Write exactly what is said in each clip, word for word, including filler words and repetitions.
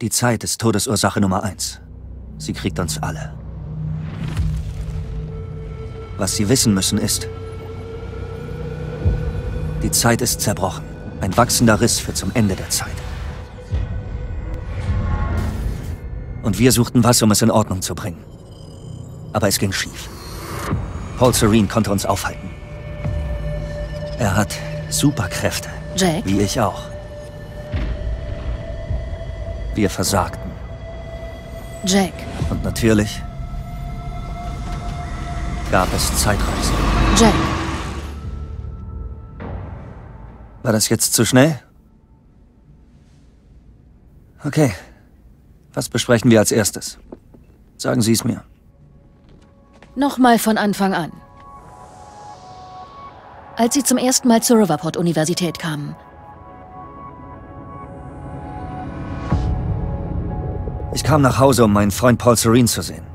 Die Zeit ist Todesursache Nummer eins. Sie kriegt uns alle. Was Sie wissen müssen ist, die Zeit ist zerbrochen. Ein wachsender Riss führt zum Ende der Zeit. Und wir suchten was, um es in Ordnung zu bringen. Aber es ging schief. Paul Serene konnte uns aufhalten. Er hat Superkräfte. Jack? Wie ich auch. Wir versagten. Jack. Und natürlich gab es Zeitreisen. Jack. War das jetzt zu schnell? Okay. Was besprechen wir als erstes? Sagen Sie es mir. Nochmal von Anfang an. Als Sie zum ersten Mal zur Riverport Universität kamen. Ich kam nach Hause, um meinen Freund Paul Serene zu sehen.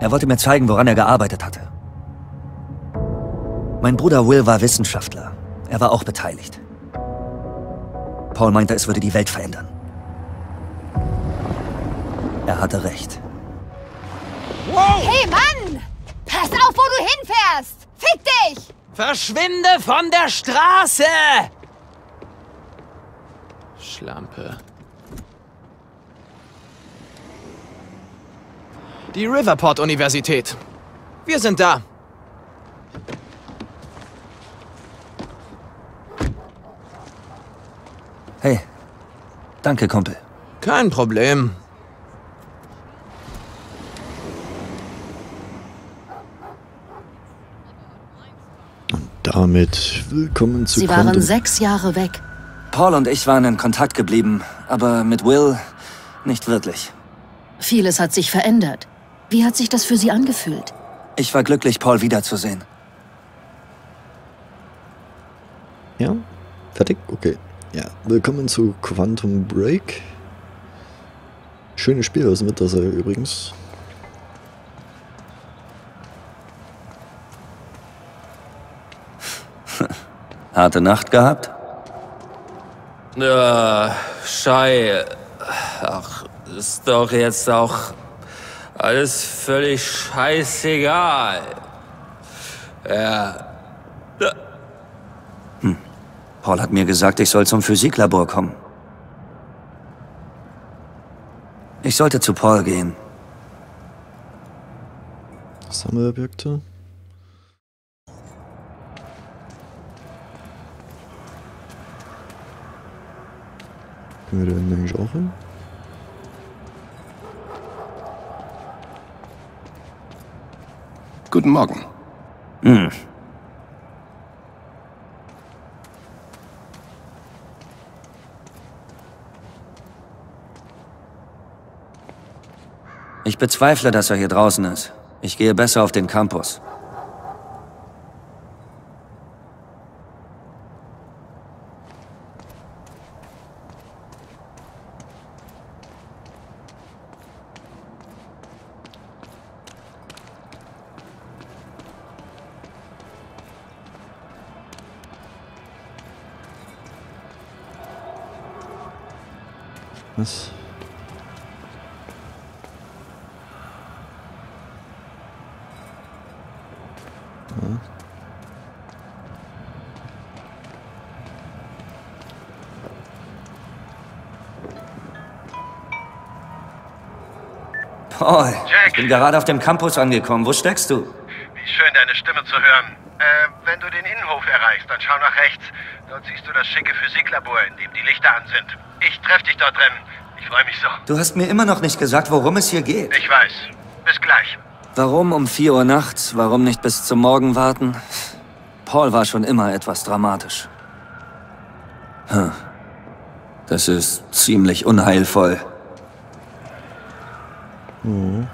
Er wollte mir zeigen, woran er gearbeitet hatte. Mein Bruder Will war Wissenschaftler. Er war auch beteiligt. Paul meinte, es würde die Welt verändern. Er hatte recht. Wow. Hey Mann! Pass auf, wo du hinfährst! Fick dich! Verschwinde von der Straße! Schlampe. Die Riverport Universität. Wir sind da. Hey. Danke, Kumpel. Kein Problem. Damit willkommen zu Quantum. Sie waren sechs Jahre weg. Paul und ich waren in Kontakt geblieben, aber mit Will nicht wirklich. Vieles hat sich verändert. Wie hat sich das für Sie angefühlt? Ich war glücklich, Paul wiederzusehen. Ja, fertig? Okay. Ja, willkommen zu Quantum Break. Schönes Spiel aus dem Mittelalter übrigens. Harte Nacht gehabt? Äh, Schei. Ach, ist doch jetzt auch alles völlig scheißegal. Ja. Hm. Paul hat mir gesagt, ich soll zum Physiklabor kommen. Ich sollte zu Paul gehen. Sammelobjekte? Können wir den nämlich auch hin? Guten Morgen. Hm. Ich bezweifle, dass er hier draußen ist. Ich gehe besser auf den Campus. Was? Ja. Paul, Jack. Ich bin gerade auf dem Campus angekommen. Wo steckst du? Wie schön, deine Stimme zu hören. Äh, wenn du den Innenhof erreichst, dann schau nach rechts. Dort siehst du das schicke Physiklabor, in dem die Lichter an sind. Ich treffe dich dort drin. Ich freue mich so. Du hast mir immer noch nicht gesagt, worum es hier geht. Ich weiß. Bis gleich. Warum um vier Uhr nachts? Warum nicht bis zum Morgen warten? Paul war schon immer etwas dramatisch. Hm. Das ist ziemlich unheilvoll. Mhm.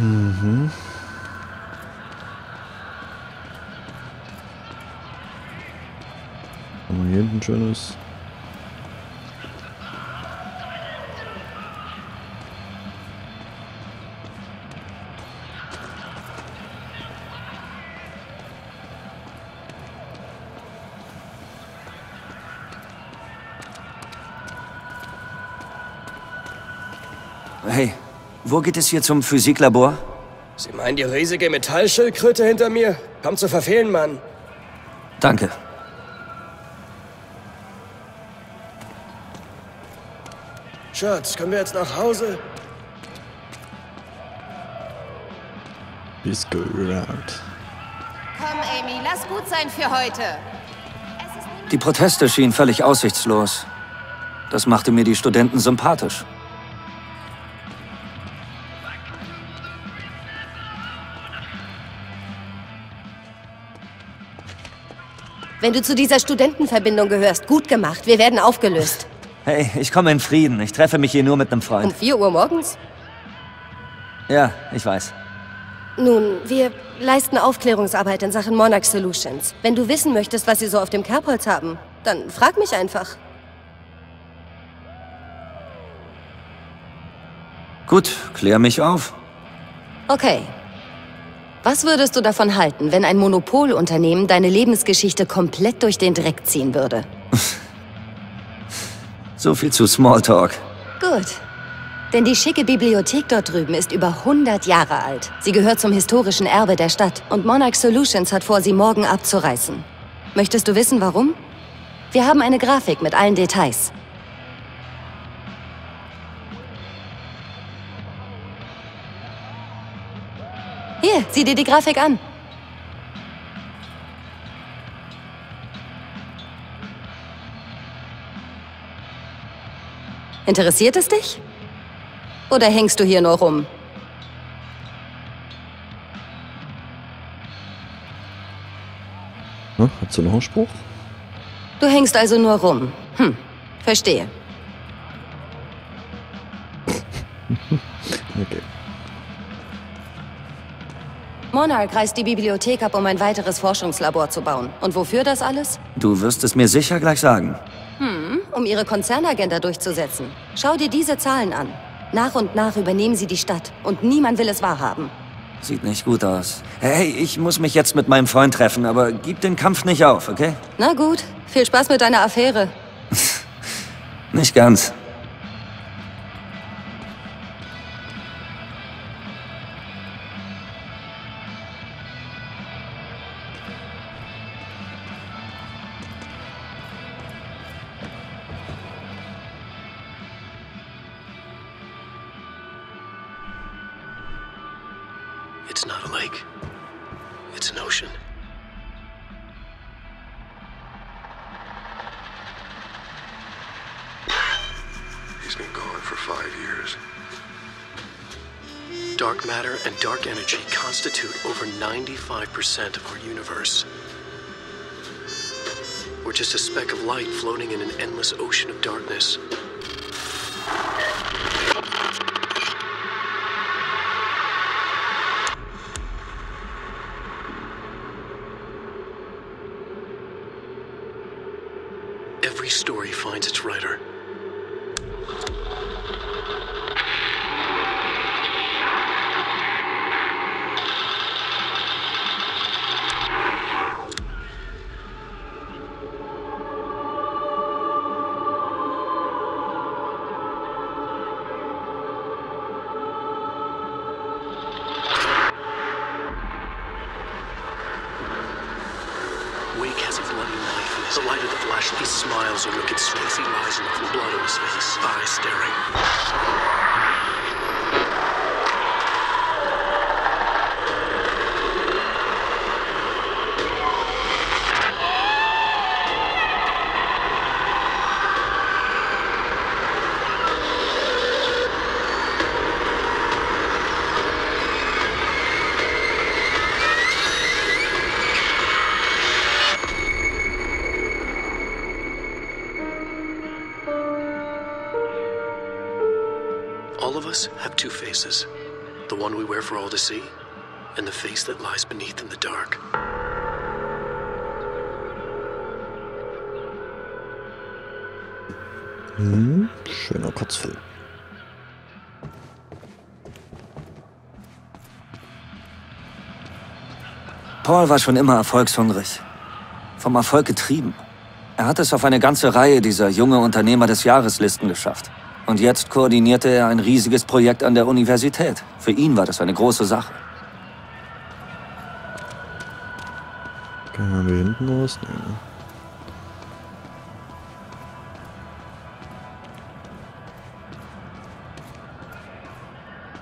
Mhm. Haben wir hier hinten ein schönes... Hey, wo geht es hier zum Physiklabor? Sie meinen die riesige Metallschildkröte hinter mir? Komm zu verfehlen, Mann. Danke. Schatz, können wir jetzt nach Hause? Bis gut. Komm, Amy, lass gut sein für heute. Die Proteste schienen völlig aussichtslos. Das machte mir die Studenten sympathisch. Wenn du zu dieser Studentenverbindung gehörst, gut gemacht. Wir werden aufgelöst. Hey, ich komme in Frieden. Ich treffe mich hier nur mit einem Freund. Um vier Uhr morgens? Ja, ich weiß. Nun, wir leisten Aufklärungsarbeit in Sachen Monarch Solutions. Wenn du wissen möchtest, was sie so auf dem Kerbholz haben, dann frag mich einfach. Gut, klär mich auf. Okay. Was würdest du davon halten, wenn ein Monopolunternehmen deine Lebensgeschichte komplett durch den Dreck ziehen würde? So viel zu Smalltalk. Gut. Denn die schicke Bibliothek dort drüben ist über hundert Jahre alt. Sie gehört zum historischen Erbe der Stadt und Monarch Solutions hat vor, sie morgen abzureißen. Möchtest du wissen, warum? Wir haben eine Grafik mit allen Details. Hier, sieh dir die Grafik an. Interessiert es dich? Oder hängst du hier nur rum? Na, hat sie noch einen Spruch? Du hängst also nur rum. Hm, verstehe. Okay. Monarch reißt die Bibliothek ab, um ein weiteres Forschungslabor zu bauen. Und wofür das alles? Du wirst es mir sicher gleich sagen. Hm, um ihre Konzernagenda durchzusetzen. Schau dir diese Zahlen an. Nach und nach übernehmen sie die Stadt. Und niemand will es wahrhaben. Sieht nicht gut aus. Hey, ich muss mich jetzt mit meinem Freund treffen, aber gib den Kampf nicht auf, okay? Na gut, viel Spaß mit deiner Affäre. Nicht ganz. It's not a lake. It's an ocean. He's been gone for five years. Dark matter and dark energy constitute over ninety-five percent of our universe. We're just a speck of light floating in an endless ocean of darkness. Every story finds its writer. Wake has a bloody knife in his. The light of the flashlight smiles a wicked face. He lies in the blood on his face, eyes staring. All of us have two faces, the one we wear for all to see, and the face that lies beneath in the dark. Hm, schöner Kurzfilm. Paul war schon immer erfolgshungrig, vom Erfolg getrieben. Er hat es auf eine ganze Reihe dieser junge Unternehmer des Jahreslisten geschafft. Und jetzt koordinierte er ein riesiges Projekt an der Universität. Für ihn war das eine große Sache. Gehen wir hinten raus? Nee.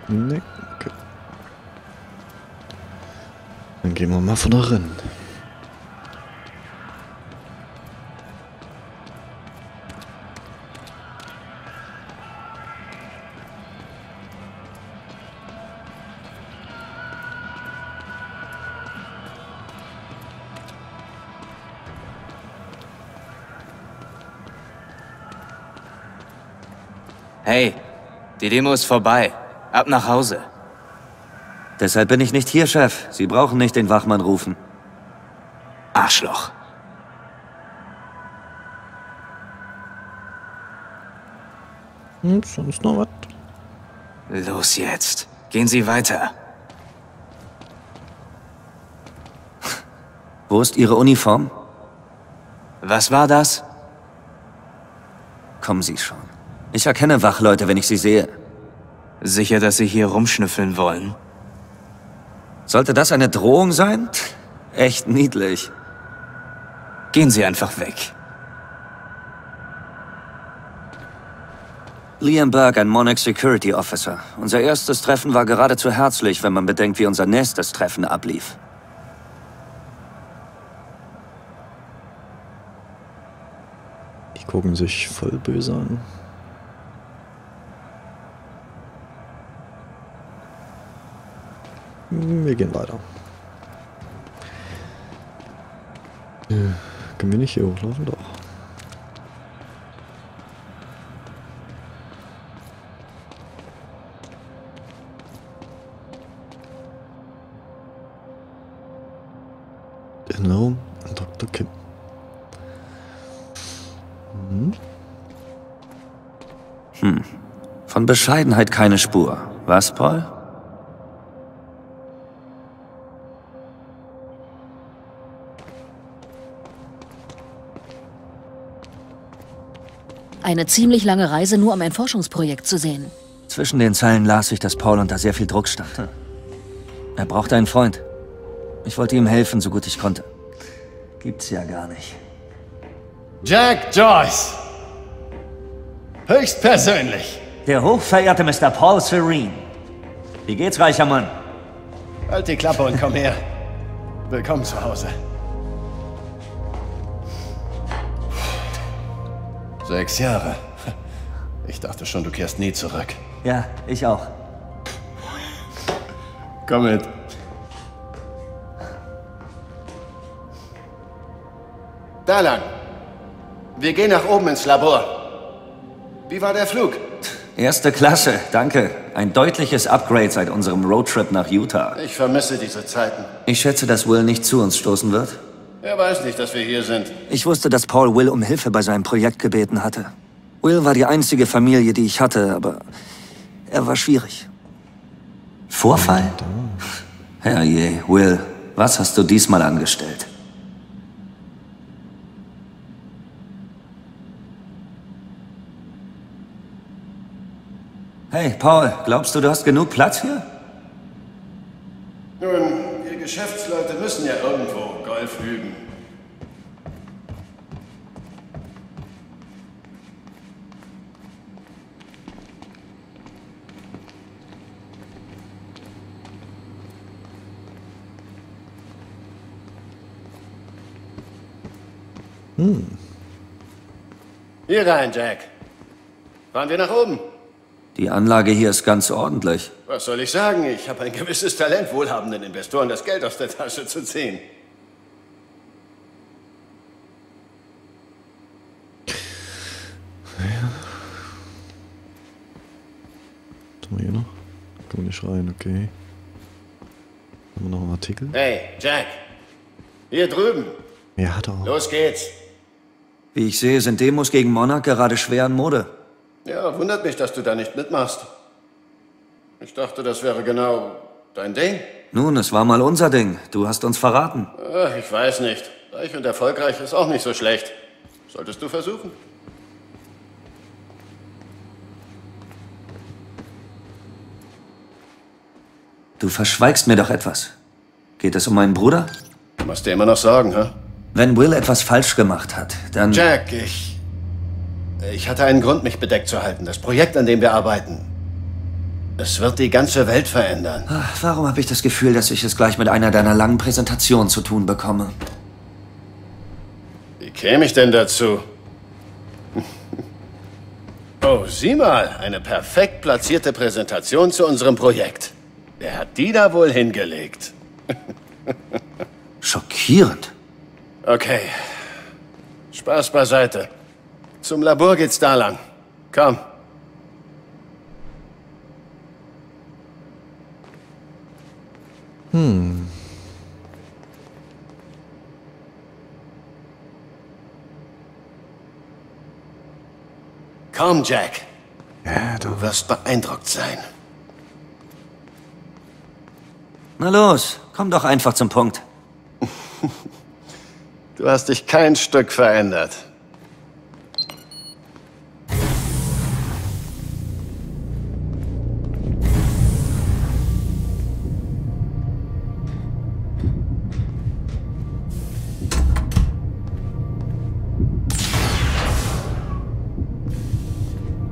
Nee, okay. Dann gehen wir mal von da rein. Hey, die Demo ist vorbei. Ab nach Hause. Deshalb bin ich nicht hier, Chef. Sie brauchen nicht den Wachmann rufen. Arschloch. Hm, sonst noch was? Los jetzt. Gehen Sie weiter. Wo ist Ihre Uniform? Was war das? Kommen Sie schon. Ich erkenne Wachleute, wenn ich sie sehe. Sicher, dass Sie hier rumschnüffeln wollen? Sollte das eine Drohung sein? Echt niedlich. Gehen Sie einfach weg. Liam Burke, ein Monarch Security Officer. Unser erstes Treffen war geradezu herzlich, wenn man bedenkt, wie unser nächstes Treffen ablief. Die gucken sich voll böse an. Wir gehen weiter. Ja, können wir nicht hier hochlaufen? Doch. Genau, Doktor Kim. Hm. Hm. Von Bescheidenheit keine Spur. Was, Paul? Eine ziemlich lange Reise, nur um ein Forschungsprojekt zu sehen. Zwischen den Zeilen las ich, dass Paul unter sehr viel Druck stand. Er brauchte einen Freund. Ich wollte ihm helfen, so gut ich konnte. Gibt's ja gar nicht. Jack Joyce. Höchstpersönlich. Der hochverehrte Mister Paul Serene. Wie geht's, reicher Mann? Halt die Klappe und komm her. Willkommen zu Hause. Sechs Jahre. Ich dachte schon, du kehrst nie zurück. Ja, ich auch. Komm mit. Da lang. Wir gehen nach oben ins Labor. Wie war der Flug? Erste Klasse, danke. Ein deutliches Upgrade seit unserem Roadtrip nach Utah. Ich vermisse diese Zeiten. Ich schätze, dass Will nicht zu uns stoßen wird. Er weiß nicht, dass wir hier sind. Ich wusste, dass Paul Will um Hilfe bei seinem Projekt gebeten hatte. Will war die einzige Familie, die ich hatte, aber er war schwierig. Vorfall? Herrje, Will, was hast du diesmal angestellt? Hey, Paul, glaubst du, du hast genug Platz hier? Nun, wir Geschäftsleute müssen ja irgendwo üben. Hm. Hier rein, Jack. Fahren wir nach oben. Die Anlage hier ist ganz ordentlich. Was soll ich sagen? Ich habe ein gewisses Talent, wohlhabenden Investoren das Geld aus der Tasche zu ziehen. Richtung nicht rein, okay. Haben wir noch einen Artikel? Hey, Jack! Hier drüben! Ja, doch. Los geht's! Wie ich sehe, sind Demos gegen Monarch gerade schwer in Mode. Ja, wundert mich, dass du da nicht mitmachst. Ich dachte, das wäre genau dein Ding. Nun, es war mal unser Ding. Du hast uns verraten. Ach, ich weiß nicht. Reich und erfolgreich ist auch nicht so schlecht. Solltest du versuchen. Du verschweigst mir doch etwas. Geht es um meinen Bruder? Du musst dir immer noch sagen, hä? Wenn Will etwas falsch gemacht hat, dann... Jack, ich... Ich hatte einen Grund, mich bedeckt zu halten. Das Projekt, an dem wir arbeiten. Es wird die ganze Welt verändern. Ach, warum habe ich das Gefühl, dass ich es gleich mit einer deiner langen Präsentationen zu tun bekomme? Wie käme ich denn dazu? Oh, sieh mal, eine perfekt platzierte Präsentation zu unserem Projekt. Wer hat die da wohl hingelegt? Schockierend. Okay. Spaß beiseite. Zum Labor geht's da lang. Komm. Hm. Komm, Jack. Ja, du wirst beeindruckt sein. Na los, komm doch einfach zum Punkt. Du hast dich kein Stück verändert.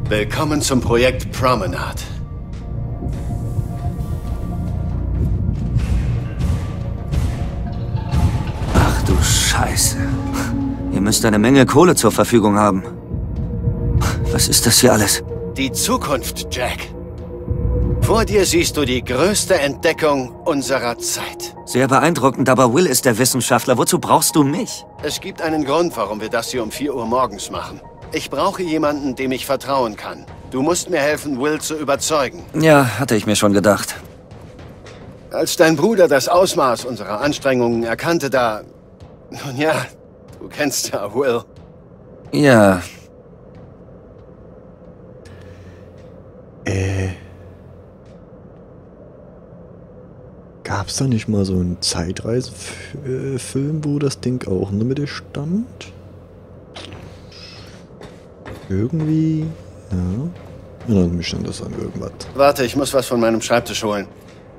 Willkommen zum Projekt Promenade. Ach du Scheiße. Ihr müsst eine Menge Kohle zur Verfügung haben. Was ist das hier alles? Die Zukunft, Jack. Vor dir siehst du die größte Entdeckung unserer Zeit. Sehr beeindruckend, aber Will ist der Wissenschaftler. Wozu brauchst du mich? Es gibt einen Grund, warum wir das hier um vier Uhr morgens machen. Ich brauche jemanden, dem ich vertrauen kann. Du musst mir helfen, Will zu überzeugen. Ja, hatte ich mir schon gedacht. Als dein Bruder das Ausmaß unserer Anstrengungen erkannte, da... Nun ja, du kennst ja Will. Ja. Äh... Gab's da nicht mal so einen Zeitreisefilm, wo das Ding auch in der Mitte stand? Irgendwie... Ja... Erinnert mich an das an irgendwas. Warte, ich muss was von meinem Schreibtisch holen.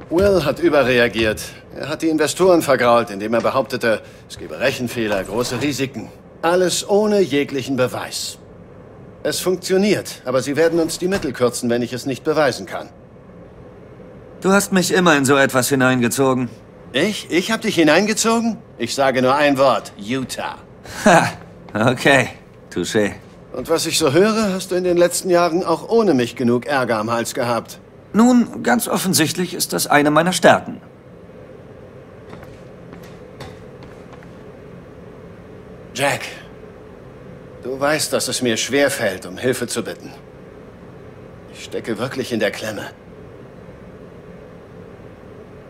Will hat überreagiert. Er hat die Investoren vergrault, indem er behauptete, es gebe Rechenfehler, große Risiken. Alles ohne jeglichen Beweis. Es funktioniert, aber sie werden uns die Mittel kürzen, wenn ich es nicht beweisen kann. Du hast mich immer in so etwas hineingezogen. Ich? Ich hab dich hineingezogen? Ich sage nur ein Wort. Utah. Ha, okay. Touché. Und was ich so höre, hast du in den letzten Jahren auch ohne mich genug Ärger am Hals gehabt. Nun, ganz offensichtlich ist das eine meiner Stärken. Jack, du weißt, dass es mir schwerfällt, um Hilfe zu bitten. Ich stecke wirklich in der Klemme.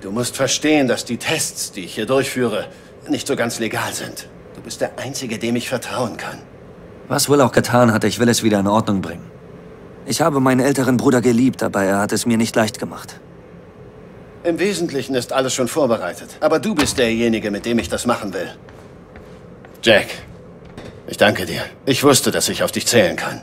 Du musst verstehen, dass die Tests, die ich hier durchführe, nicht so ganz legal sind. Du bist der Einzige, dem ich vertrauen kann. Was Will auch getan hat, ich will es wieder in Ordnung bringen. Ich habe meinen älteren Bruder geliebt, aber er hat es mir nicht leicht gemacht. Im Wesentlichen ist alles schon vorbereitet, aber du bist derjenige, mit dem ich das machen will. Jack, ich danke dir. Ich wusste, dass ich auf dich zählen kann.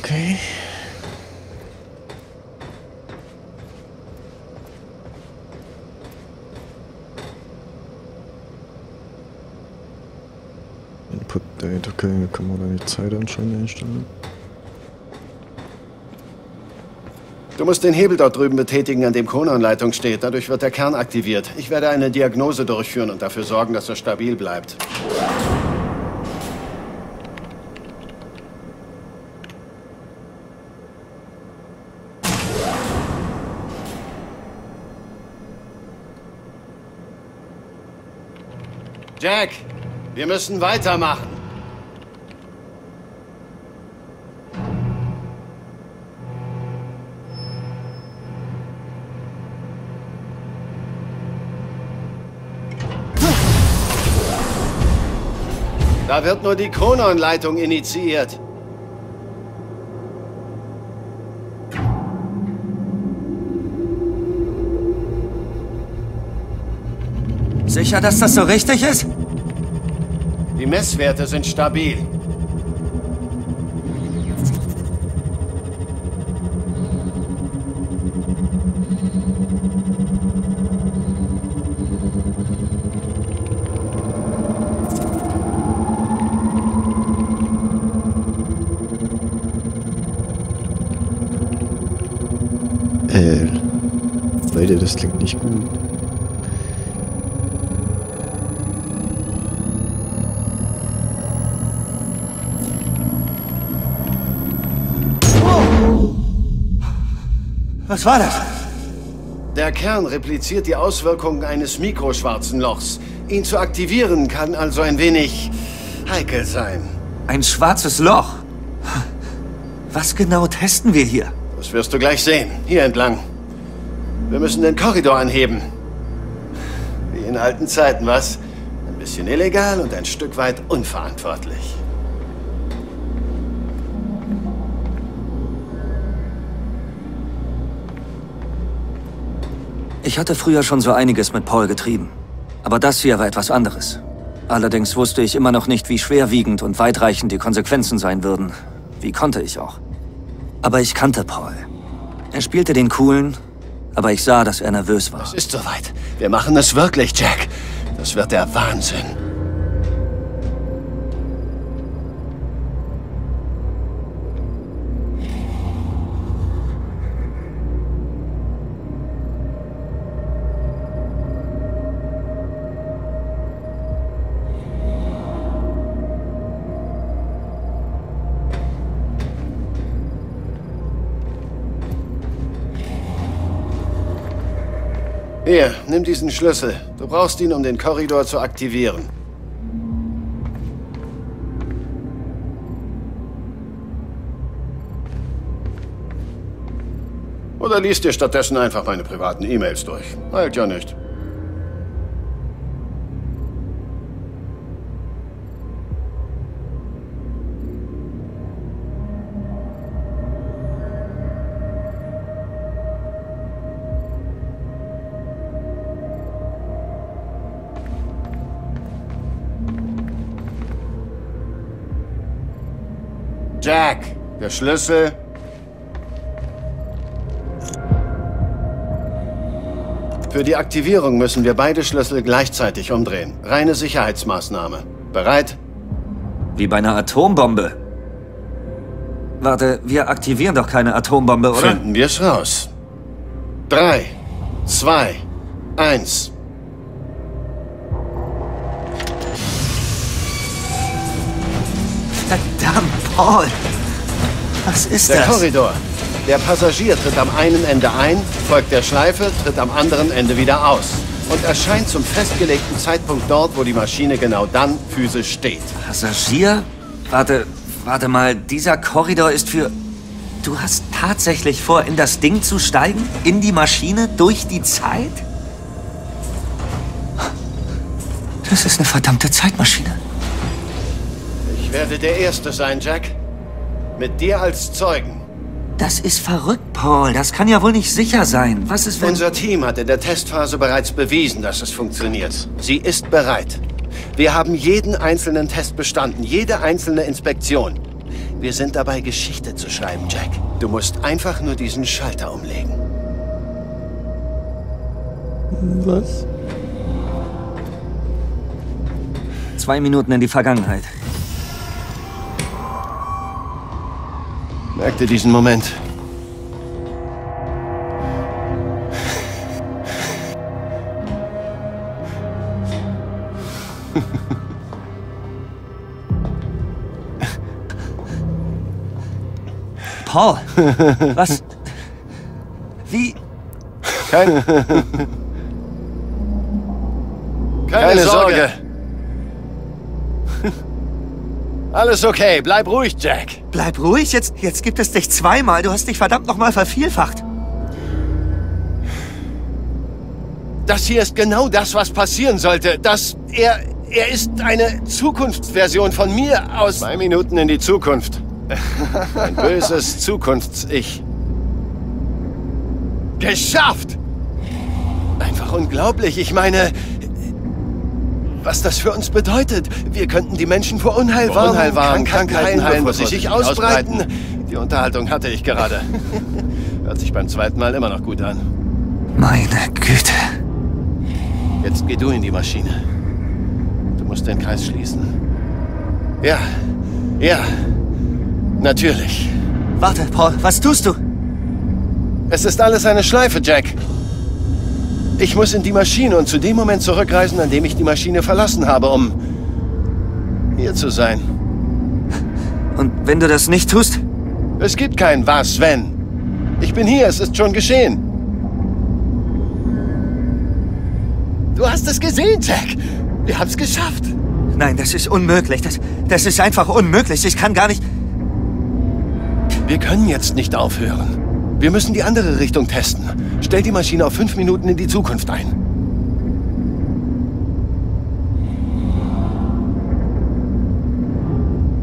Okay. Input Date, okay, kann man da die Zeit anscheinend einstellen. Du musst den Hebel dort drüben betätigen, an dem Kronanleitung steht. Dadurch wird der Kern aktiviert. Ich werde eine Diagnose durchführen und dafür sorgen, dass er stabil bleibt. Jack, wir müssen weitermachen. Da wird nur die Kronanleitung initiiert. Sicher, dass das so richtig ist? Die Messwerte sind stabil. Äh, Leute, das klingt nicht gut. Was war das? Der Kern repliziert die Auswirkungen eines mikroschwarzen Lochs. Ihn zu aktivieren kann also ein wenig heikel sein. Ein schwarzes Loch? Was genau testen wir hier? Das wirst du gleich sehen. Hier entlang. Wir müssen den Korridor anheben. Wie in alten Zeiten, was? Ein bisschen illegal und ein Stück weit unverantwortlich. Ich hatte früher schon so einiges mit Paul getrieben. Aber das hier war etwas anderes. Allerdings wusste ich immer noch nicht, wie schwerwiegend und weitreichend die Konsequenzen sein würden. Wie konnte ich auch? Aber ich kannte Paul. Er spielte den Coolen, aber ich sah, dass er nervös war. Es ist soweit. Wir machen es wirklich, Jack. Das wird der Wahnsinn. Hier, nimm diesen Schlüssel. Du brauchst ihn, um den Korridor zu aktivieren. Oder liest dir stattdessen einfach meine privaten E-Mails durch. Halt ja nicht. Jack, der Schlüssel. Für die Aktivierung müssen wir beide Schlüssel gleichzeitig umdrehen. Reine Sicherheitsmaßnahme. Bereit? Wie bei einer Atombombe. Warte, wir aktivieren doch keine Atombombe, oder? Finden wir es raus. Drei, zwei, eins. Verdammt! Paul, was ist das? Der Korridor. Der Passagier tritt am einen Ende ein, folgt der Schleife, tritt am anderen Ende wieder aus und erscheint zum festgelegten Zeitpunkt dort, wo die Maschine genau dann physisch steht. Passagier? Warte, warte mal, dieser Korridor ist für... Du hast tatsächlich vor, in das Ding zu steigen? In die Maschine? Durch die Zeit? Das ist eine verdammte Zeitmaschine. Ich werde der Erste sein, Jack. Mit dir als Zeugen. Das ist verrückt, Paul. Das kann ja wohl nicht sicher sein. Was ist, wenn... Unser Team hat in der Testphase bereits bewiesen, dass es funktioniert. Sie ist bereit. Wir haben jeden einzelnen Test bestanden, jede einzelne Inspektion. Wir sind dabei, Geschichte zu schreiben, Jack. Du musst einfach nur diesen Schalter umlegen. Was? Zwei Minuten in die Vergangenheit. Merk dir diesen Moment. Paul, was? Wie? Keine, Keine Sorge. Alles okay, bleib ruhig, Jack. Bleib ruhig? Jetzt, jetzt gibt es dich zweimal. Du hast dich verdammt nochmal vervielfacht. Das hier ist genau das, was passieren sollte. Dass er, er ist eine Zukunftsversion von mir aus... Zwei Minuten in die Zukunft. Ein böses Zukunfts-Ich. Geschafft! Einfach unglaublich. Ich meine, was das für uns bedeutet. Wir könnten die Menschen vor Unheil warnen. Unheil warnen, Krankheiten heilen, bevor sie sich ausbreiten. Die Unterhaltung hatte ich gerade. Hört sich beim zweiten Mal immer noch gut an. Meine Güte. Jetzt geh du in die Maschine. Du musst den Kreis schließen. Ja, ja, natürlich. Warte, Paul, was tust du? Es ist alles eine Schleife, Jack. Ich muss in die Maschine und zu dem Moment zurückreisen, an dem ich die Maschine verlassen habe, um hier zu sein. Und wenn du das nicht tust? Es gibt kein Was, wenn. Ich bin hier, es ist schon geschehen. Du hast es gesehen, Jack. Wir haben es geschafft. Nein, das ist unmöglich. Das, das ist einfach unmöglich. Ich kann gar nicht... Wir können jetzt nicht aufhören. Wir müssen die andere Richtung testen. Stell die Maschine auf fünf Minuten in die Zukunft ein.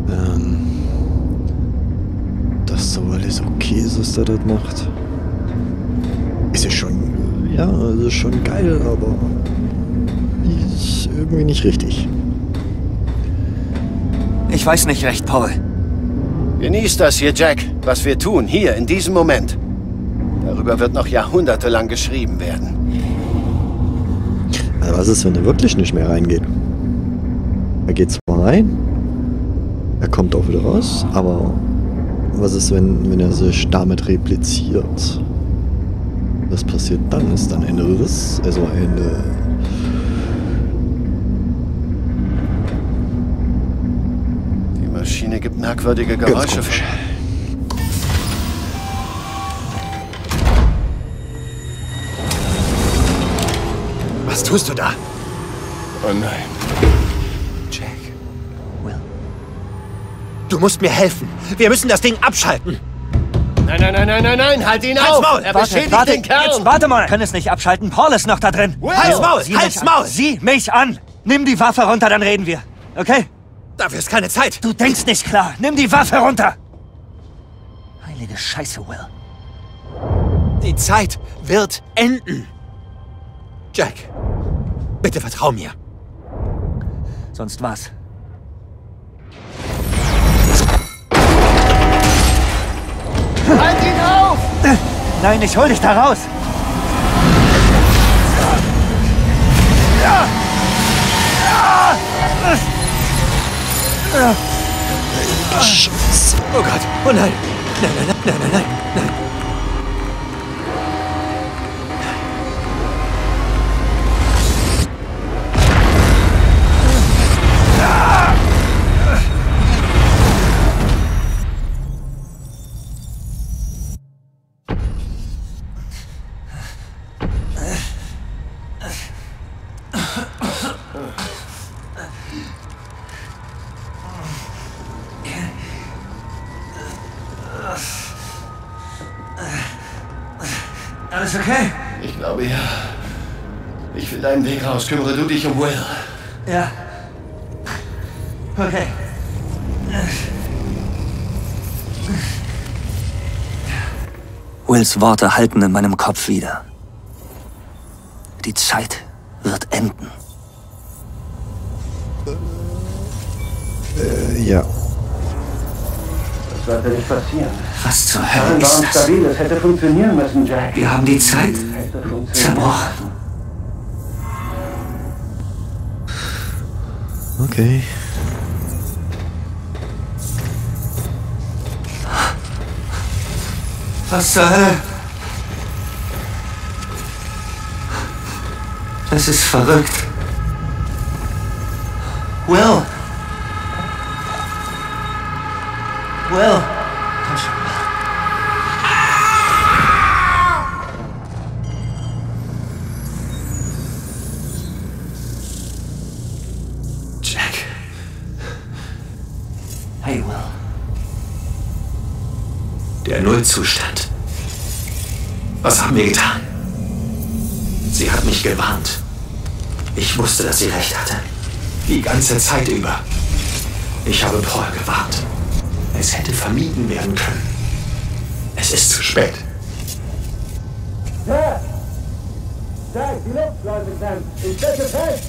Ähm... Das soll alles okay, dass der das macht. Ist ja schon... Ja, das ist schon geil, aber... Ist irgendwie nicht richtig. Ich weiß nicht recht, Paul. Genieß das hier, Jack. Was wir tun, hier, in diesem Moment. Darüber wird noch jahrhundertelang geschrieben werden. Also was ist, wenn er wirklich nicht mehr reingeht? Er geht zwar rein, er kommt auch wieder raus, aber was ist, wenn, wenn er sich damit repliziert? Was passiert dann? Ist dann Ende Riss? Also Ende... Die Maschine gibt merkwürdige Geräusche. Was tust du da? Oh nein. Jack. Will. Du musst mir helfen. Wir müssen das Ding abschalten. Nein, nein, nein, nein, nein, nein. Halt ihn auf. Maul. Er beschädigt warte, den Kerl. Jetzt warte mal. Können es nicht abschalten. Paul ist noch da drin. Will. Halt's Maul. Sieh Halt's Maul. An. Sieh mich an. Nimm die Waffe runter, dann reden wir. Okay? Dafür ist keine Zeit. Du denkst nicht klar. Nimm die Waffe runter. Heilige Scheiße, Will. Die Zeit wird enden. Jack. Bitte vertrau mir. Sonst was? Halt ihn auf! Nein, ich hol dich da raus! Scheiße. Oh Gott, oh nein! Nein, nein, nein, nein, nein, nein! Alles okay? Ich glaube, ja. Ich will deinen Weg raus. Kümmere du dich um Will. Ja. Okay. Wills Worte halten in meinem Kopf wieder. Die Zeit wird enden. Äh, ja. Das sollte nicht passieren. Was zur Hölle ist das? Stabil. Das hätte funktionieren müssen, Jack. Wir haben die Zeit zerbrochen. Okay. Was zur Hölle? Das ist verrückt. Will! Will! Komm schon, Will. Jack. Hey, Will. Der Nullzustand. Was haben wir getan? Sie hat mich gewarnt. Ich wusste, dass sie recht hatte. Die ganze Zeit über. Ich habe Paul gewarnt. Es hätte vermieden werden können. Es ist zu spät. Jack! Jack, die Luft, Leute, ich stecke fest!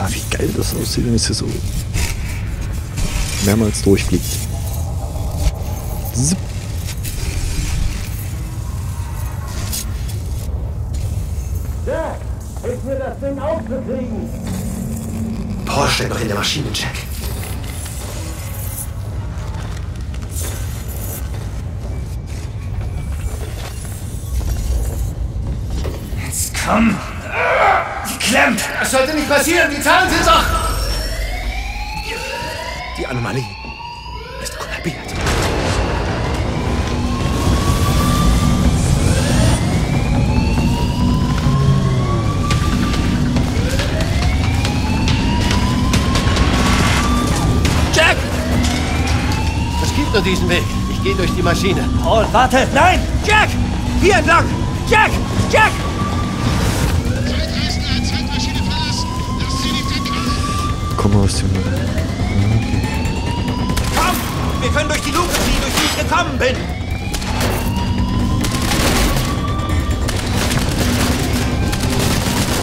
Ah, wie geil das aussieht, wenn es hier so mehrmals durchfliegt. Zip. Jack, hilf mir, das Ding aufzukriegen! Paul steht noch in der Maschine, Jack. Jetzt komm! Die klemmt! Das sollte nicht passieren, die Zahlen sind doch... Die Anomalie ist kollabiert. Nur diesen Weg. Ich gehe durch die Maschine. Paul, warte! Nein! Jack! Hier entlang! Jack! Jack! Komm aus dem... Okay. Komm! Wir können durch die Luke ziehen, durch die ich gekommen bin!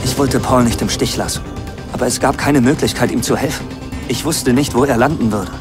Ich wollte Paul nicht im Stich lassen. Aber es gab keine Möglichkeit, ihm zu helfen. Ich wusste nicht, wo er landen würde.